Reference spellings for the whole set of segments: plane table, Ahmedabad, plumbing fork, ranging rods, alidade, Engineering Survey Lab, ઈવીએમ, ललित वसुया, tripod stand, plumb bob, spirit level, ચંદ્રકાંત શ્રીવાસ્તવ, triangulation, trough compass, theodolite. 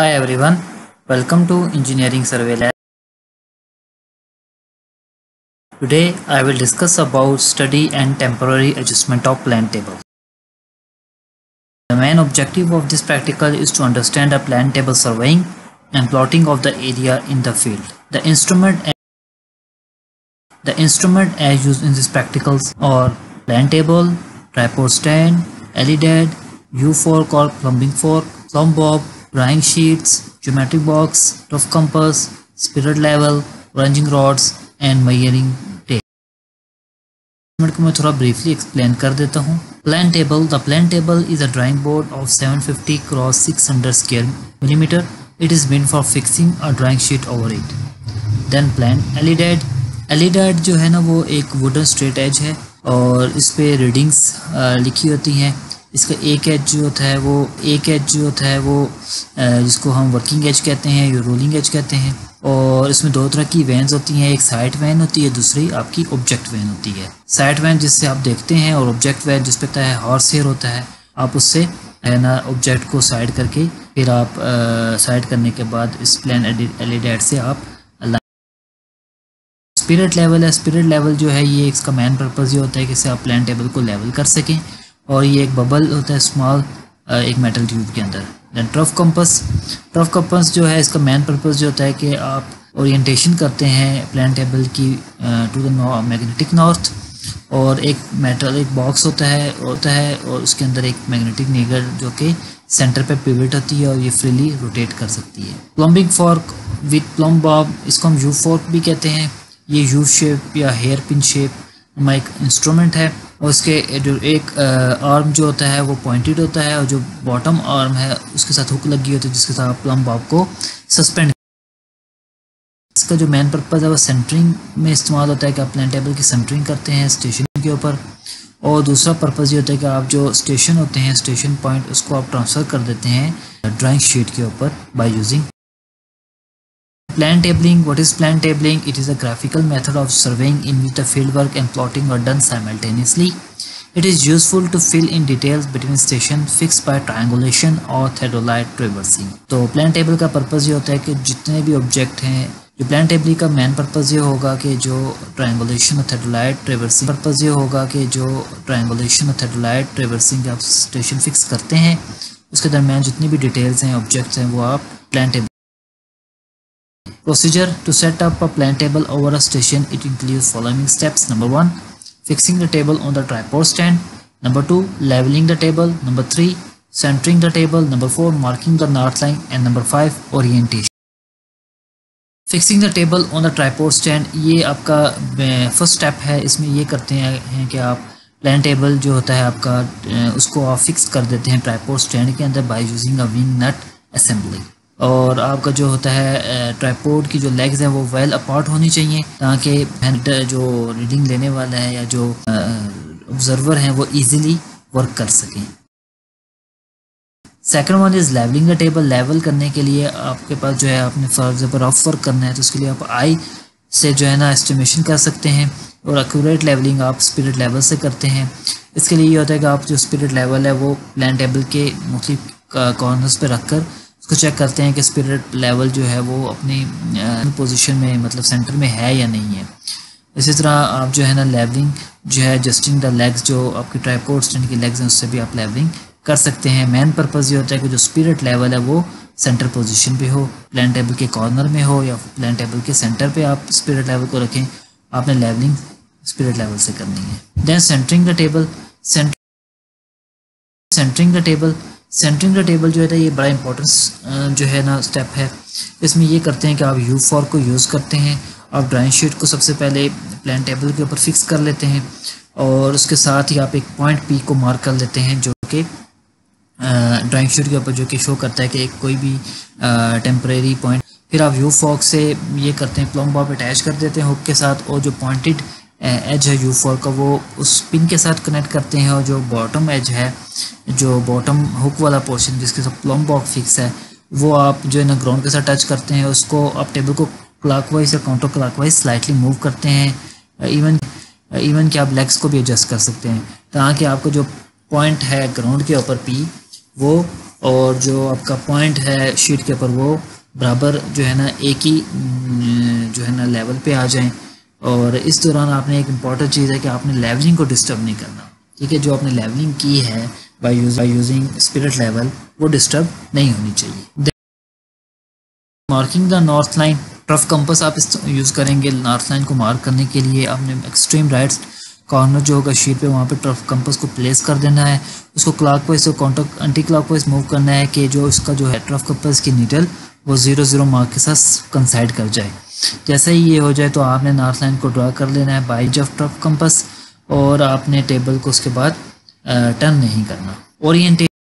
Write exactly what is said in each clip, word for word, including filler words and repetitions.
Hi everyone, welcome to Engineering Survey Lab. Today I will discuss about study and temporary adjustment of plane table. The main objective of this practical is to understand a plane table surveying and plotting of the area in the field. The instrument the instrument as used in these practicals are plane table, tripod stand, alidade, U fork or plumbing fork, plumb bob, drawing sheets, geometric box, trough compass, spirit level, ranging rods and measuring tape. को मैं थोड़ा briefly explain कर देता हूँ. Plane table. The plane table is a drawing board of seven hundred fifty cross six hundred square millimeter. It is meant for fixing a drawing sheet over it. Then plan alidade. Alidade जो है ना वो एक wooden straight edge है और इस पे readings लिखी होती हैं. इसका एक एज जो होता है वो एक एज जो होता है वो जिसको हम वर्किंग एज कहते हैं या रोलिंग एज कहते हैं. और इसमें दो तरह की वैन्स होती हैं, एक साइड वैन होती है, दूसरी आपकी ऑब्जेक्ट वैन होती है. साइड वैन जिससे आप देखते हैं और ऑब्जेक्ट वैन जिस पे होता है हॉर्स हेयर होता है, आप उससे है ना ऑब्जेक्ट को साइड करके फिर आप साइड करने के बाद इस प्लेन एलिडेड से आप. स्पिरिट लेवल है, स्पिरिट लेवल जो है ये इसका मेन पर्पज़ ये होता है कि इससे आप प्लेन टेबल को लेवल कर सकें और ये एक बबल होता है स्मॉल एक मेटल ट्यूब के अंदर. Then trough compass, trough compass जो है इसका मेन पर्पस जो होता है कि आप ओरिएंटेशन करते हैं प्लेन टेबल की टू द मैग्नेटिक नॉर्थ. और एक मेटल एक बॉक्स होता है होता है और उसके अंदर एक मैग्नेटिक नीडल जो कि सेंटर पे पिवट होती है और ये फ्रीली रोटेट कर सकती है. Plumbing fork with plumb bob, इसको हम यू फॉर्क भी कहते हैं. ये यू शेप या हेयर पिन शेप में एक इंस्ट्रूमेंट है और उसके एक आर्म जो होता है वो पॉइंटेड होता है और जो बॉटम आर्म है उसके साथ हुक लगी होती है जिसके साथ आप प्लम्ब बॉब को सस्पेंड. इसका जो मेन पर्पज़ है वो सेंटरिंग में इस्तेमाल होता है कि आप प्लेन टेबल की सेंटरिंग करते हैं स्टेशन के ऊपर. और दूसरा पर्पज़ ये होता है कि आप जो स्टेशन होते हैं स्टेशन पॉइंट उसको आप ट्रांसफ़र कर देते हैं ड्राइंग शीट के ऊपर by using plan tabling. What is plan tabling? It is a graphical method of surveying in which the field work and plotting are done simultaneously. It is useful to fill in details between stations fixed by triangulation or theodolite traversing. तो plan table का purpose ये होता है कि जितने भी object हैं, जो plan table का main purpose ये होगा कि जो triangulation और theodolite traversing purpose ये होगा कि जो triangulation और theodolite traversing आप station fix करते हैं उसके दरम्यान जितनी भी details हैं objects हैं वो आप plan table. Procedure to set up a plane table over a station. It includes following steps. Number one, fixing the table on the tripod stand. Number two, leveling the table. Number three, centering the table. Number four, marking the north line. And number five, orientation. Fixing the table on the tripod stand. ये आपका first step है. इसमें ये करते हैं कि आप plane table जो होता है आपका उसको आप फिक्स कर देते हैं ट्राइपॉड स्टैंड के अंदर by using a wing nut assembly. और आपका जो होता है ट्राइपॉड की जो लेग्स हैं वो वेल अपार्ट होनी चाहिए ताकि जो रीडिंग लेने वाला है या जो ऑब्जर्वर हैं वो इजीली वर्क कर सकें. Second one is levelling the table. Level करने के लिए आपके पास जो है आपने फॉर एग्जाम्पल ऑफ वर्क करना है तो उसके लिए आप आई से जो है ना एस्टिमेशन कर सकते हैं और एक्यूरेट लेवलिंग आप स्पिरिट लेवल से करते हैं. इसके लिए ये होता है कि आप जो स्पिरिट लेवल है वो प्लेन टेबल के मुख्तलिफ कॉर्नर्स पर रख कर उसको चेक करते हैं कि स्पिरिट लेवल जो है वो अपनी पोजीशन में मतलब सेंटर में है या नहीं है. इसी तरह आप जो है ना लेवलिंग जो है एडजस्टिंग द लेग्स जो आपके ट्राइपॉड स्टैंड की लेग्स हैं उससे भी आप लेवलिंग कर सकते हैं. मेन पर्पज़ ये होता है कि जो स्पिरिट लेवल है वो सेंटर पोजीशन पे हो, प्लेन टेबल के कॉर्नर में हो या प्लेन टेबल के सेंटर पर आप स्पिरिट लेवल को रखें. आपने लेवलिंग स्पिरिट लेवल से करनी है. Then centring the table. Centring the table centring the table जो है ये बड़ा इंपॉर्टेंट जो है ना स्टेप है. इसमें ये करते हैं कि आप यू फॉर्क को यूज़ करते हैं. आप ड्राइंग शीट को सबसे पहले प्लेन टेबल के ऊपर फिक्स कर लेते हैं और उसके साथ ही आप एक पॉइंट पी को मार्क कर लेते हैं जो कि ड्राइंग शीट के ऊपर जो कि शो करता है कि एक कोई भी टेम्परेरी पॉइंट. फिर आप यू फॉर्क से ये करते हैं प्लम्ब बॉब अटैच कर देते हैं हुक के साथ और जो पॉइंटेड एज है यू फॉर्क का वो उस पिन के साथ कनेक्ट करते हैं और जो बॉटम एज है जो बॉटम हुक वाला पोर्शन जिसके साथ प्लम्ब बॉब फिक्स है वो आप जो है ना ग्राउंड के साथ टच करते हैं. उसको आप टेबल को क्लॉकवाइज या काउंटर क्लॉकवाइज स्लाइटली मूव करते हैं. इवन इवन कि आप लेग्स को भी एडजस्ट कर सकते हैं ताकि आपको जो पॉइंट है ग्राउंड के ऊपर पी वो और जो आपका पॉइंट है शीट के ऊपर वो बराबर जो है ना एक ही जो है ना लेवल पे आ जाएं। और इस दौरान आपने एक इम्पॉर्टेंट चीज़ है कि आपने लेवलिंग को डिस्टर्ब नहीं करना, ठीक है। जो आपने लेवलिंग की है बाय यूजिंग स्पिरिट लेवल वो डिस्टर्ब नहीं होनी चाहिए। Marking the north line, trough compass आप यूज़ करेंगे नॉर्थ लाइन को मार्क करने के लिए। आपने एक्सट्रीम राइट कॉर्नर जो होगा शीट पे वहाँ पे ट्रफ कंपस को प्लेस कर देना है, उसको क्लॉकवाइज और काउंटर एंटी क्लॉकवाइज मूव करना है कि जो इसका जो है ट्रफ कंपस की नीडल वो जीरो जीरो मार्क के साथ कंसाइड कर जाए। जैसे ही ये हो जाए तो आपने नॉर्थ लाइन को ड्रा कर लेना है बाई जफ ट्रफ कंपस, और आपने टेबल को उसके बाद टर्न नहीं करना। ओरिएंटेशन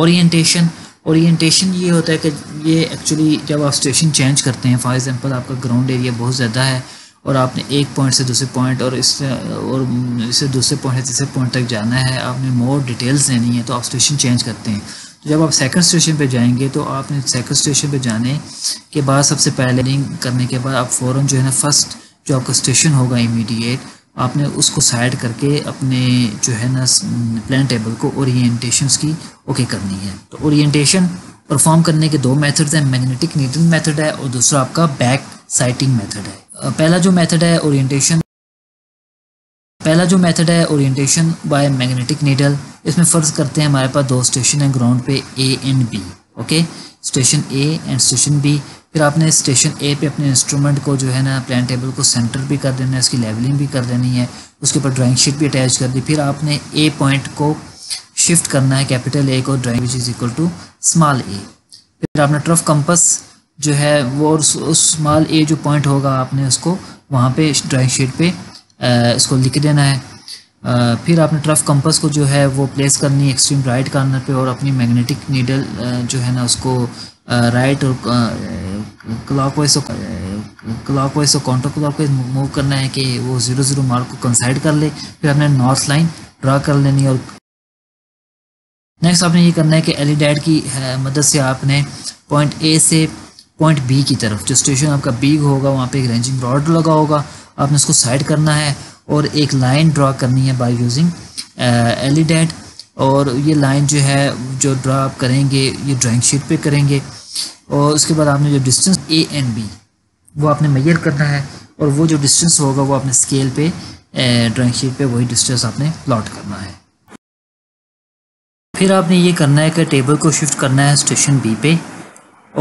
ओरिएंटेशन ओरिएंटेशन ये होता है कि ये एक्चुअली जब आप स्टेशन चेंज करते हैं, फॉर एग्जांपल आपका ग्राउंड एरिया बहुत ज़्यादा है और आपने एक पॉइंट से दूसरे पॉइंट और इस और इससे दूसरे पॉइंट से तीसरे पॉइंट तक जाना है, आपने मोर डिटेल्स लेनी है, तो आप स्टेशन चेंज करते हैं। तो जब आप सेकंड स्टेशन पे जाएंगे तो आपने सेकंड स्टेशन पे जाने के बाद सबसे पहले लिंक करने के बाद आप फ़ौरन जो है ना फर्स्ट जो आपका स्टेशन होगा इमीडिएट आपने उसको साइड करके अपने जो है ना प्लान टेबल को ओरिएंटेशन की ओके करनी है। तो ओरिएंटेशन परफॉर्म करने के दो मेथड्स हैं, मैग्नेटिक न्यूटन मेथड है और दूसरा आपका बैक साइटिंग मेथड है। पहला जो मेथड है ओरिएंटेशन पहला जो मेथड है ओरिएंटेशन बाय मैग्नेटिक नीडल। इसमें फ़र्ज़ करते हैं हमारे पास दो स्टेशन है ग्राउंड पे A and B, okay, station A and station B. फिर आपने स्टेशन ए पे अपने इंस्ट्रूमेंट को जो है ना प्लान टेबल को सेंटर भी कर देना है, उसकी लेवलिंग भी कर देनी है, उसके ऊपर ड्राइंग शीट भी अटैच कर दी। फिर आपने ए पॉइंट को शिफ्ट करना है कैपिटल ए को drawing which is equal to small ए। फिर आपने ट्रफ कंपस जो है वो उस स्मॉल ए जो पॉइंट होगा आपने उसको वहाँ पे ड्राइंग शीट पे इसको लिख देना है। आ, फिर आपने ट्रफ कंपस को जो है वो प्लेस करनी है एक्सट्रीम राइट कॉर्नर पे और अपनी मैग्नेटिक नीडल जो है ना उसको राइट और क्लॉकवाइज और क्लॉकवाइज और काउंटर क्लॉकवाइज मूव करना है कि वो ज़ीरो ज़ीरो मार्क को कंसाइड कर ले। फिर आपने नॉर्थ लाइन ड्रा कर लेनी है। और नेक्स्ट आपने ये करना है कि एलिडेड की मदद से आपने पॉइंट ए से पॉइंट बी की तरफ जो स्टेशन आपका बी होगा वहाँ पे एक रेंजिंग रॉड लगा होगा, आपने उसको साइड करना है और एक लाइन ड्रा करनी है बाय यूजिंग एलिडेड। और ये लाइन जो है जो ड्रा आप करेंगे ये ड्राइंग शीट पे करेंगे, और उसके बाद आपने जो डिस्टेंस ए एंड बी वो आपने मेजर करना है और वो जो डिस्टेंस होगा वो आपने स्केल पे ड्राइंग शीट पे वही डिस्टेंस आपने प्लॉट करना है। फिर आपने ये करना है कि टेबल को शिफ्ट करना है स्टेशन बी पे,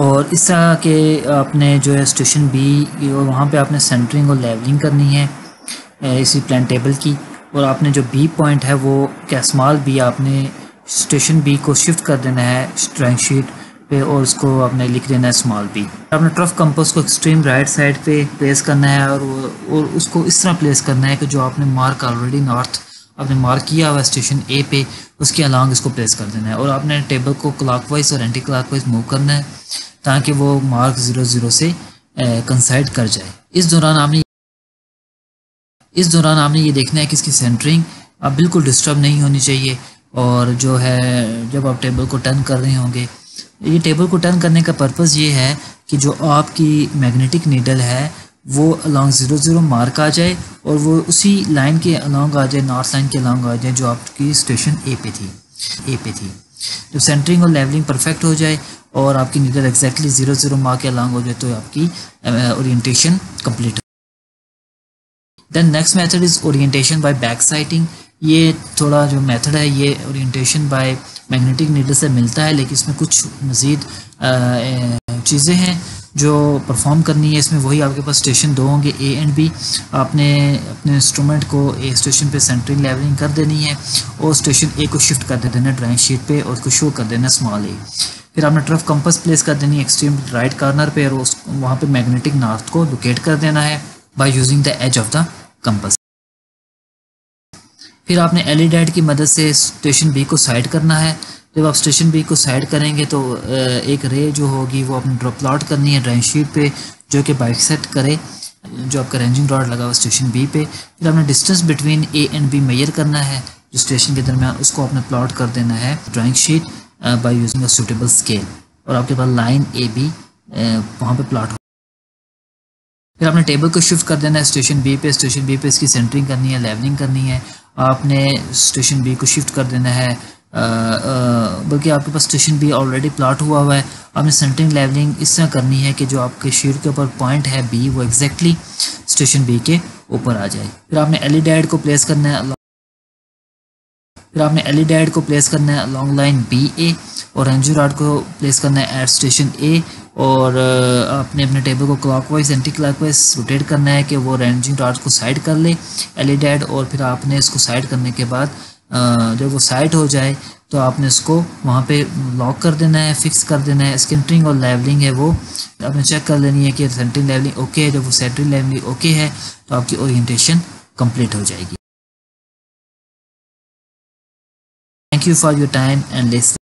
और इस तरह के आपने जो है स्टेशन बी और वहाँ पे आपने सेंटरिंग और लेवलिंग करनी है इसी प्लान टेबल की। और आपने जो बी पॉइंट है वो क्या स्मॉल बी आपने स्टेशन बी को शिफ्ट कर देना है ड्राइंग शीट पे और उसको आपने लिख देना है स्मॉल बी। आपने ट्रफ कंपास को एक्सट्रीम राइट साइड पे प्लेस करना है और और उसको इस तरह प्लेस करना है कि जो आपने मार्क ऑलरेडी नॉर्थ आपने मार्क किया हुआ स्टेशन ए पे उसके अलॉन्ग इसको प्लेस कर देना है। और आपने टेबल को क्लॉकवाइज और एंटी क्लॉकवाइज मूव करना है ताकि वो मार्क ज़ीरो ज़ीरो से कंसाइड कर जाए। इस दौरान आपने इस दौरान आपने ये देखना है कि इसकी सेंटरिंग आप बिल्कुल डिस्टर्ब नहीं होनी चाहिए। और जो है जब आप टेबल को टर्न कर रहे होंगे, ये टेबल को टर्न करने का पर्पस ये है कि जो आपकी मैग्नेटिक नीडल है वो अलॉन्ग ज़ीरो ज़ीरो मार्क आ जाए और वो उसी लाइन के अलॉन्ग आ जाए, नॉर्थ लाइन के अलॉन्ग आ जाए जो आपकी स्टेशन ए पे थी ए पे थी जब सेंटरिंग और लेवलिंग परफेक्ट हो जाए और आपकी needle exactly zero zero mark के अलॉन्ग हो जाए तो आपकी orientation complete. Then next method is orientation by back sighting. ये थोड़ा जो मेथड है ये ओरिएंटेशन बाय मैग्नेटिक नीडल से मिलता है, लेकिन इसमें कुछ मज़ीद चीज़ें हैं जो परफॉर्म करनी है। इसमें वही आपके पास स्टेशन दो होंगे ए एंड बी, आपने अपने इंस्ट्रूमेंट को ए स्टेशन पे सेंटरिंग लेवलिंग कर देनी है और स्टेशन ए को शिफ्ट कर देना ड्राइंग शीट पे और उसको शो कर देना स्मॉल ए। फिर आपने ट्रफ कंपास प्लेस कर देनी है एक्सट्रीम राइट कॉर्नर पे और उस वहाँ पर मैग्नेटिक नॉर्थ को लोकेट कर देना है by using the edge of the compass. फिर आपने एलिडेड की मदद से स्टेशन बी को साइड करना है। जब आप स्टेशन बी को साइड करेंगे तो एक रे जो होगी वो आपने ड्रॉप प्लॉट करनी है ड्राइंग शीट पे जो कि बाइक सेट करे जो आपका रेंजिंग रॉड लगा हुआ स्टेशन बी पे। फिर आपने distance between A and B measure करना है जो स्टेशन के दरमियान, उसको आपने प्लॉट कर देना है drawing sheet by using a suitable scale और आपके पास लाइन ए बी वहाँ पर प्लॉट। फिर आपने टेबल को शिफ्ट कर देना है स्टेशन बी पे स्टेशन बी पे इसकी सेंटरिंग करनी है, लेवलिंग करनी है। आपने स्टेशन बी को शिफ्ट कर देना है बल्कि आपके पास स्टेशन भी ऑलरेडी प्लाट हुआ हुआ है। आपने सेंटरिंग लेवलिंग इस तरह करनी है कि जो आपके शीट के ऊपर पॉइंट है बी वो एग्जैक्टली स्टेशन बी के ऊपर आ जाए। फिर आपने एलिडेड को प्लेस करना है फिर आपने एलिडेड को प्लेस करना है अलॉन्ग लाइन बी ए और रेंजिंग रॉड को प्लेस करना है एट स्टेशन ए और आपने अपने टेबल को क्लॉकवाइज एंटी क्लॉकवाइज रोटेट करना है कि वो रेंजिंग रॉड को साइड कर ले एलिडेड और फिर आपने इसको साइड करने के बाद जब वो साइड हो जाए तो आपने इसको वहाँ पे लॉक कर देना है, फिक्स कर देना है। सेंटरिंग और लेवलिंग है वो आपने चेक कर लेनी है कि सेंटरिंग लेवलिंग ओके है। जब वो सेंटरिंग लेवलिंग ओके है तो आपकी ओरिएंटेशन कंप्लीट हो जाएगी। Thank you for your time and listening.